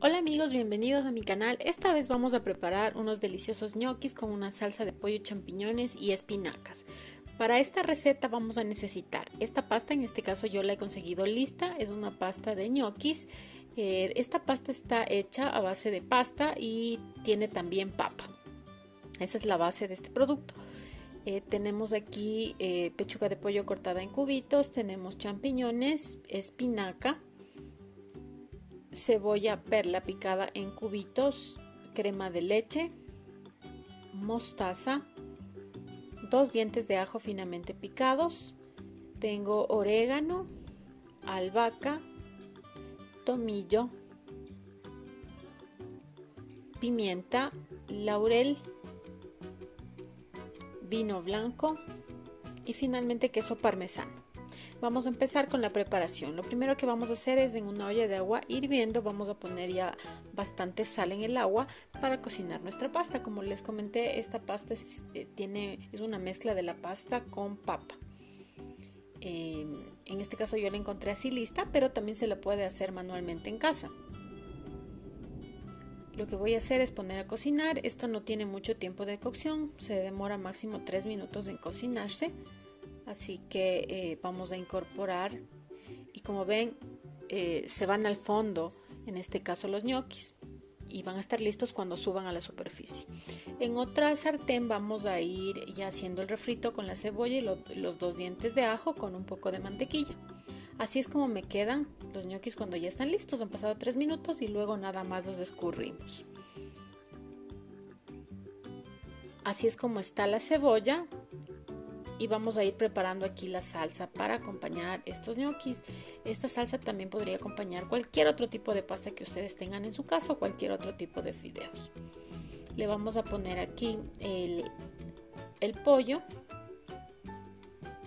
Hola amigos, bienvenidos a mi canal. Esta vez vamos a preparar unos deliciosos ñoquis con una salsa de pollo, champiñones y espinacas. Para esta receta vamos a necesitar esta pasta, en este caso yo la he conseguido lista, es una pasta de ñoquis. Esta pasta está hecha a base de pasta y tiene también papa. Esa es la base de este producto. Tenemos aquí pechuga de pollo cortada en cubitos, tenemos champiñones, espinaca, cebolla perla picada en cubitos, crema de leche, mostaza, 2 dientes de ajo finamente picados, tengo orégano, albahaca, tomillo, pimienta, laurel, vino blanco y finalmente queso parmesano. Vamos a empezar con la preparación. Lo primero que vamos a hacer es, en una olla de agua hirviendo, vamos a poner ya bastante sal en el agua para cocinar nuestra pasta. Como les comenté, esta pasta es una mezcla de la pasta con papa. En este caso yo la encontré así lista, pero también se la puede hacer manualmente en casa. Lo que voy a hacer es poner a cocinar. Esto no tiene mucho tiempo de cocción, se demora máximo 3 minutos en cocinarse. Así que vamos a incorporar y, como ven, se van al fondo, en este caso los ñoquis, y van a estar listos cuando suban a la superficie. En otra sartén vamos a ir ya haciendo el refrito con la cebolla y los 2 dientes de ajo con un poco de mantequilla. Así es como me quedan los ñoquis cuando ya están listos. Han pasado 3 minutos y luego nada más los escurrimos. Así es como está la cebolla y vamos a ir preparando aquí la salsa para acompañar estos ñoquis. Esta salsa también podría acompañar cualquier otro tipo de pasta que ustedes tengan en su casa o cualquier otro tipo de fideos. Le vamos a poner aquí el pollo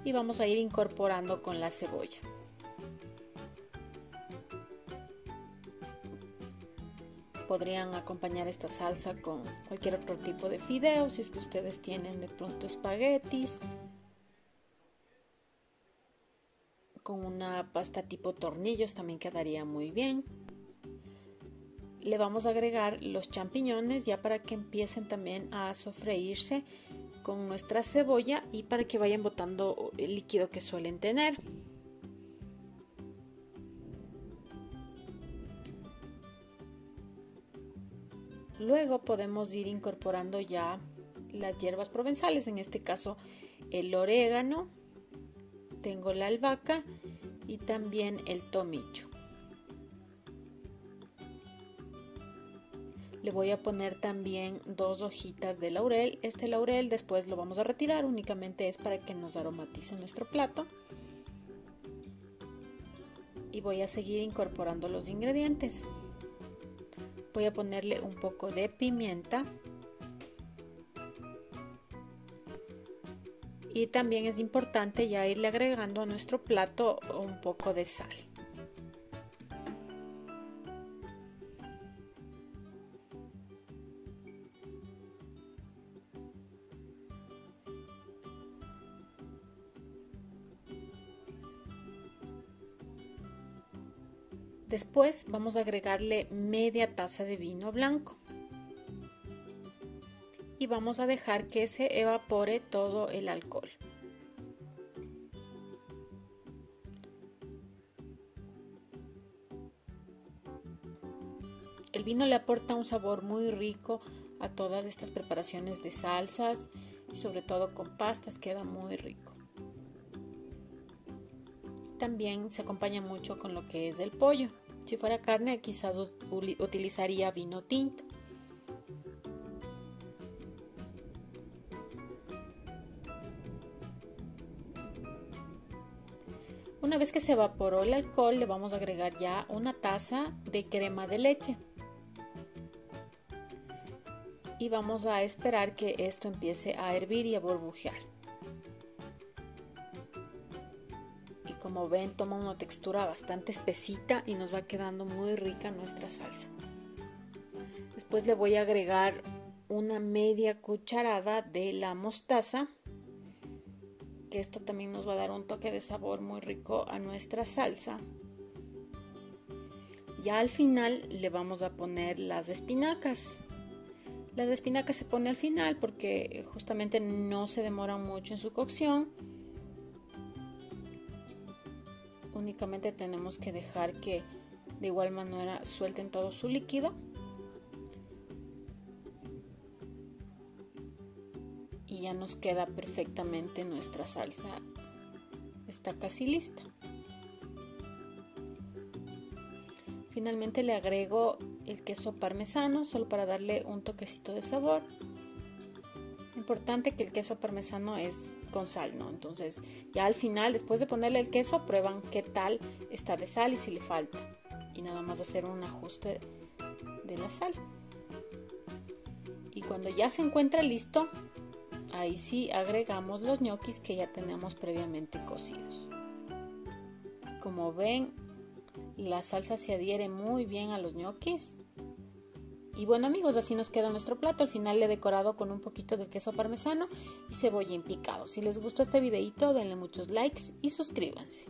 y vamos a ir incorporando con la cebolla. Podrían acompañar esta salsa con cualquier otro tipo de fideos, si es que ustedes tienen de pronto espaguetis, con una pasta tipo tornillos también quedaría muy bien. Le vamos a agregar los champiñones ya para que empiecen también a sofreírse con nuestra cebolla y para que vayan botando el líquido que suelen tener. Luego podemos ir incorporando ya las hierbas provenzales, en este caso el orégano, tengo la albahaca y también el tomillo. Le voy a poner también 2 hojitas de laurel. Este laurel después lo vamos a retirar, únicamente es para que nos aromatice nuestro plato. Y voy a seguir incorporando los ingredientes. Voy a ponerle un poco de pimienta y también es importante ya irle agregando a nuestro plato un poco de sal. Después vamos a agregarle media taza de vino blanco y vamos a dejar que se evapore todo el alcohol. El vino le aporta un sabor muy rico a todas estas preparaciones de salsas y sobre todo con pastas queda muy rico. También se acompaña mucho con lo que es el pollo. Si fuera carne, quizás utilizaría vino tinto. Una vez que se evaporó el alcohol, le vamos a agregar ya una taza de crema de leche. Y vamos a esperar que esto empiece a hervir y a burbujear. Como ven, toma una textura bastante espesita y nos va quedando muy rica nuestra salsa. Después le voy a agregar una media cucharada de la mostaza, que esto también nos va a dar un toque de sabor muy rico a nuestra salsa. Ya al final le vamos a poner las espinacas. Las espinacas se pone al final porque justamente no se demoran mucho en su cocción. Únicamente tenemos que dejar que de igual manera suelten todo su líquido. Y ya nos queda perfectamente nuestra salsa. Está casi lista. Finalmente le agrego el queso parmesano, solo para darle un toquecito de sabor. Importante que el queso parmesano es con sal, ¿no? Entonces ya al final, después de ponerle el queso, prueban qué tal está de sal y si le falta. Y nada más hacer un ajuste de la sal. Y cuando ya se encuentra listo, ahí sí agregamos los ñoquis que ya teníamos previamente cocidos. Como ven, la salsa se adhiere muy bien a los ñoquis. Y bueno amigos, así nos queda nuestro plato. Al final le he decorado con un poquito de queso parmesano y cebolla en picado. Si les gustó este videito, denle muchos likes y suscríbanse.